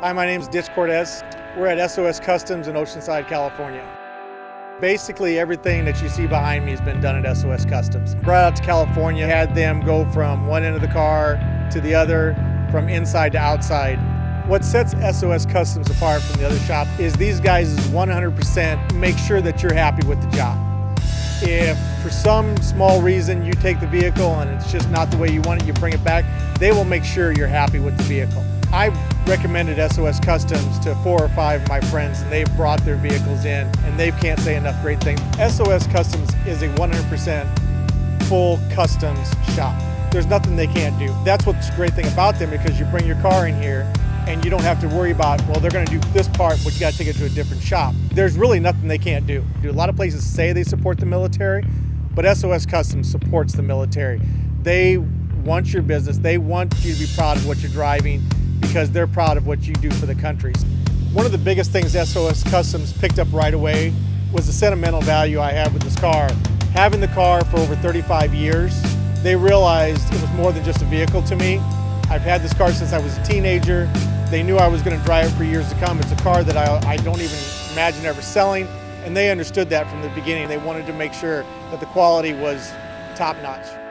Hi, my name is Ditch Cordes. We're at SOS Customs in Oceanside, California. Basically everything that you see behind me has been done at SOS Customs. Brought out to California, had them go from one end of the car to the other, from inside to outside. What sets SOS Customs apart from the other shop is these guys is 100% make sure that you're happy with the job. If for some small reason you take the vehicle and it's just not the way you want it, you bring it back, they will make sure you're happy with the vehicle. I've recommended SOS Customs to 4 or 5 of my friends, and they've brought their vehicles in and they can't say enough great things. SOS Customs is a 100% full customs shop. There's nothing they can't do. That's what's the great thing about them, because you bring your car in here and you don't have to worry about, well, they're gonna do this part, but you gotta take it to a different shop. There's really nothing they can't do. A lot of places say they support the military, but SOS Customs supports the military. They want your business. They want you to be proud of what you're driving, because they're proud of what you do for the countries. One of the biggest things SOS Customs picked up right away was the sentimental value I have with this car. Having the car for over 35 years, they realized it was more than just a vehicle to me. I've had this car since I was a teenager. They knew I was going to drive it for years to come. It's a car that I don't even imagine ever selling, and they understood that from the beginning. They wanted to make sure that the quality was top-notch.